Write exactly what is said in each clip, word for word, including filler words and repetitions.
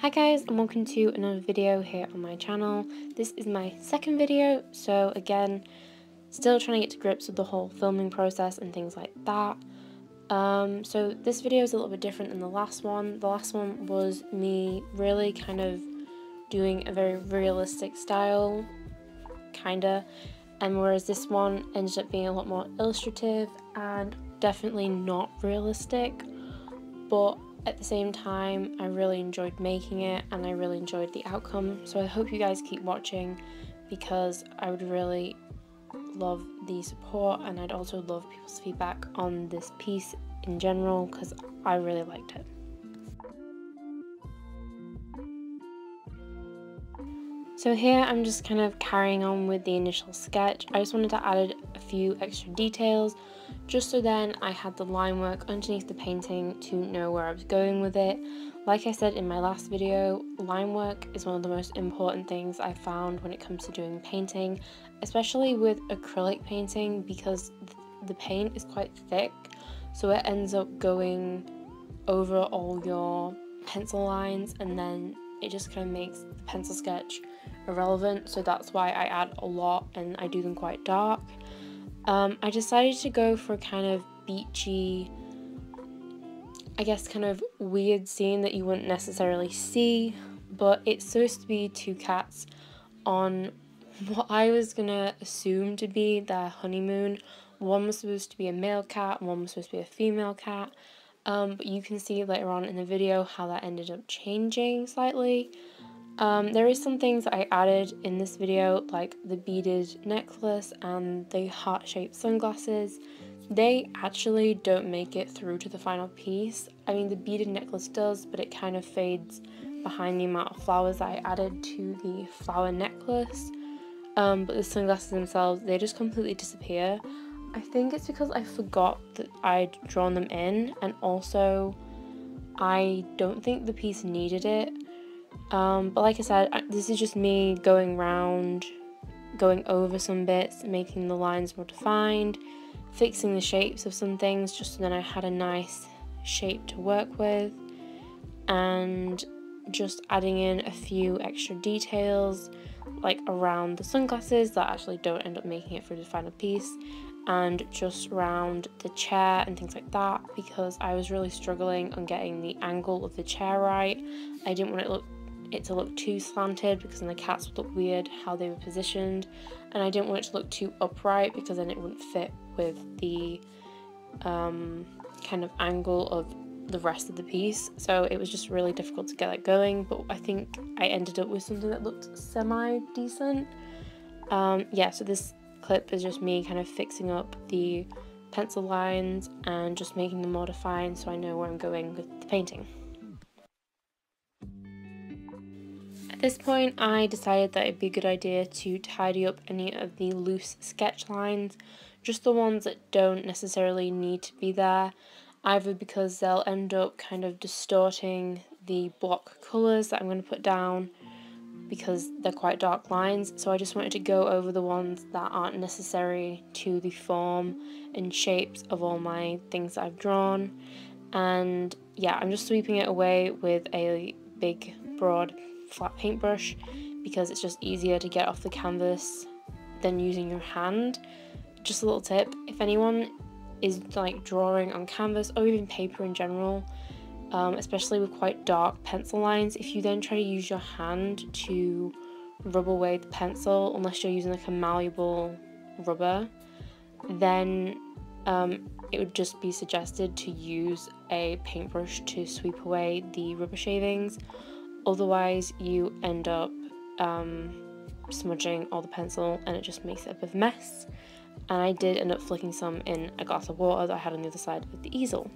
Hi guys, and welcome to another video here on my channel. This is my second video, so again, still trying to get to grips with the whole filming process and things like that. Um, so this video is a little bit different than the last one. The last one was me really kind of doing a very realistic style, kinda, and whereas this one ended up being a lot more illustrative and definitely not realistic, but at the same time I really enjoyed making it and I really enjoyed the outcome, so I hope you guys keep watching because I would really love the support, and I'd also love people's feedback on this piece in general because I really liked it. So here I'm just kind of carrying on with the initial sketch. I just wanted to add a few extra details just so then I had the line work underneath the painting to know where I was going with it. Like I said in my last video, line work is one of the most important things I found when it comes to doing painting, especially with acrylic painting, because the paint is quite thick, so it ends up going over all your pencil lines and then it just kind of makes the pencil sketch irrelevant. So that's why I add a lot and I do them quite dark. Um, I decided to go for a kind of beachy, I guess kind of weird scene that you wouldn't necessarily see, but it's supposed to be two cats on what I was gonna assume to be their honeymoon. One was supposed to be a male cat, one was supposed to be a female cat, um, but you can see later on in the video how that ended up changing slightly. Um, there is some things that I added in this video, like the beaded necklace and the heart-shaped sunglasses. They actually don't make it through to the final piece. I mean, the beaded necklace does, but it kind of fades behind the amount of flowers that I added to the flower necklace. Um, but the sunglasses themselves, they just completely disappear. I think it's because I forgot that I'd drawn them in, and also I don't think the piece needed it. Um, but like I said, this is just me going round, going over some bits, making the lines more defined, fixing the shapes of some things just so then I had a nice shape to work with, and just adding in a few extra details like around the sunglasses that actually don't end up making it for the final piece, and just around the chair and things like that, because I was really struggling on getting the angle of the chair right. I didn't want it look it to look too slanted because then the cats would look weird how they were positioned, and I didn't want it to look too upright because then it wouldn't fit with the um, kind of angle of the rest of the piece, so it was just really difficult to get that going, but I think I ended up with something that looked semi-decent. Um, yeah, so this clip is just me kind of fixing up the pencil lines and just making them more defined so I know where I'm going with the painting. At this point I decided that it'd be a good idea to tidy up any of the loose sketch lines, just the ones that don't necessarily need to be there, either because they'll end up kind of distorting the block colours that I'm going to put down because they're quite dark lines. So I just wanted to go over the ones that aren't necessary to the form and shapes of all my things that I've drawn. And yeah, I'm just sweeping it away with a big broad flat paintbrush because it's just easier to get off the canvas than using your hand. Just a little tip, if anyone is like drawing on canvas or even paper in general, um, especially with quite dark pencil lines, if you then try to use your hand to rub away the pencil, unless you're using like a malleable rubber, then um, it would just be suggested to use a paintbrush to sweep away the rubber shavings, otherwise you end up um, smudging all the pencil and it just makes it a bit of a mess. And I did end up flicking some in a glass of water that I had on the other side of the easel.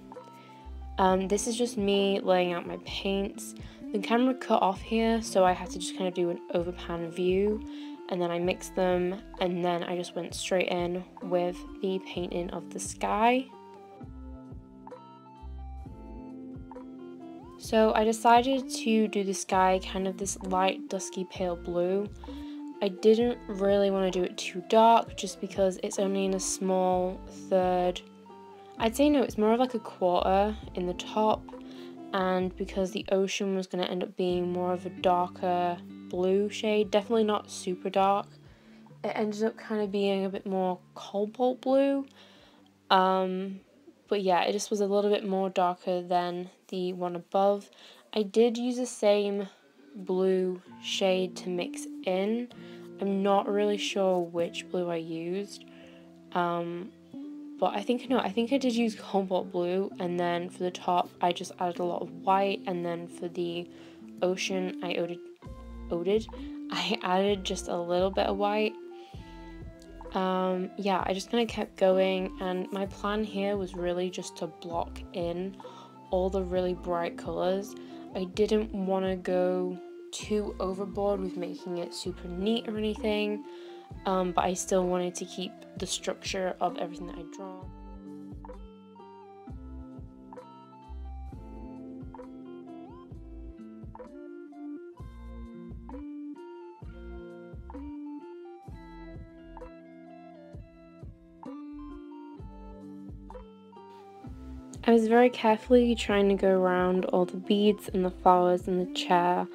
Um, this is just me laying out my paints. The camera cut off here, so I had to just kind of do an overpan view, and then I mixed them, and then I just went straight in with the painting of the sky. So I decided to do the sky kind of this light, dusky, pale blue. I didn't really want to do it too dark just because it's only in a small third, I'd say no, it's more of like a quarter in the top and because the ocean was going to end up being more of a darker blue shade, definitely not super dark, it ended up kind of being a bit more cobalt blue. Um, but yeah, it just was a little bit more darker than the one above. I did use the same blue shade to mix in. I'm not really sure which blue I used. Um, but I think, no, I think I did use cobalt blue, and then for the top I just added a lot of white, and then for the ocean I oded, oded? I added just a little bit of white. Um, yeah, I just kind of kept going, and my plan here was really just to block in all the really bright colours. I didn't want to go too overboard with making it super neat or anything, um, but I still wanted to keep the structure of everything that I'd drawn. I was very carefully trying to go around all the beads and the flowers and the chair,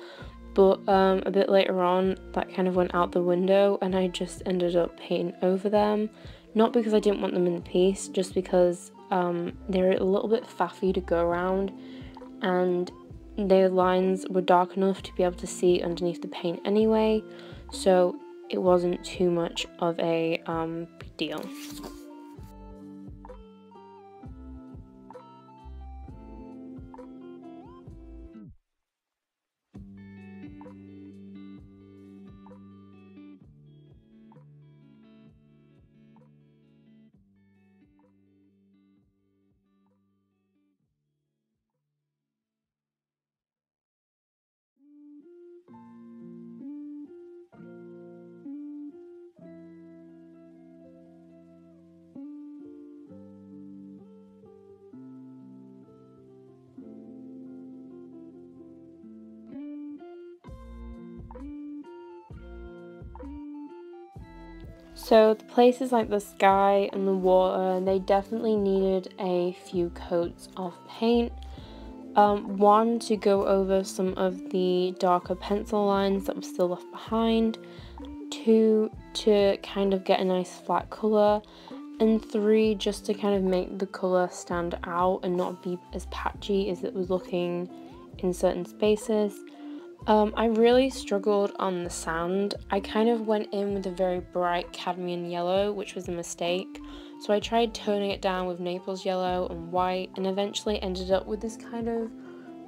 but um, a bit later on that kind of went out the window and I just ended up painting over them. Not because I didn't want them in the piece, just because um, they're a little bit faffy to go around, and their lines were dark enough to be able to see underneath the paint anyway, so it wasn't too much of a um, big deal. So the places like the sky and the water, they definitely needed a few coats of paint. Um, one to go over some of the darker pencil lines that were still left behind, two to kind of get a nice flat colour, and three just to kind of make the colour stand out and not be as patchy as it was looking in certain spaces. Um, I really struggled on the sand. I kind of went in with a very bright cadmium yellow, which was a mistake. So I tried toning it down with Naples yellow and white, and eventually ended up with this kind of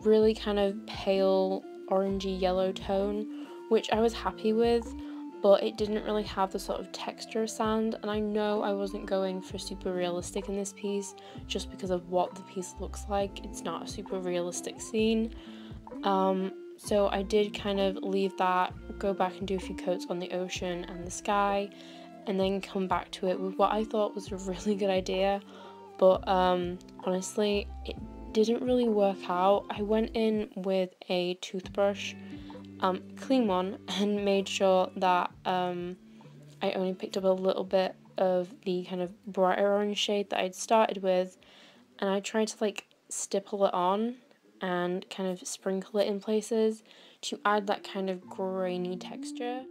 really kind of pale orangey yellow tone, which I was happy with, but it didn't really have the sort of texture of sand. And I know I wasn't going for super realistic in this piece, just because of what the piece looks like. It's not a super realistic scene. Um, So I did kind of leave that, go back and do a few coats on the ocean and the sky, and then come back to it with what I thought was a really good idea, but um, honestly it didn't really work out. I went in with a toothbrush, um, clean one, and made sure that um, I only picked up a little bit of the kind of brighter orange shade that I'd started with, and I tried to like stipple it on and kind of sprinkle it in places to add that kind of grainy texture.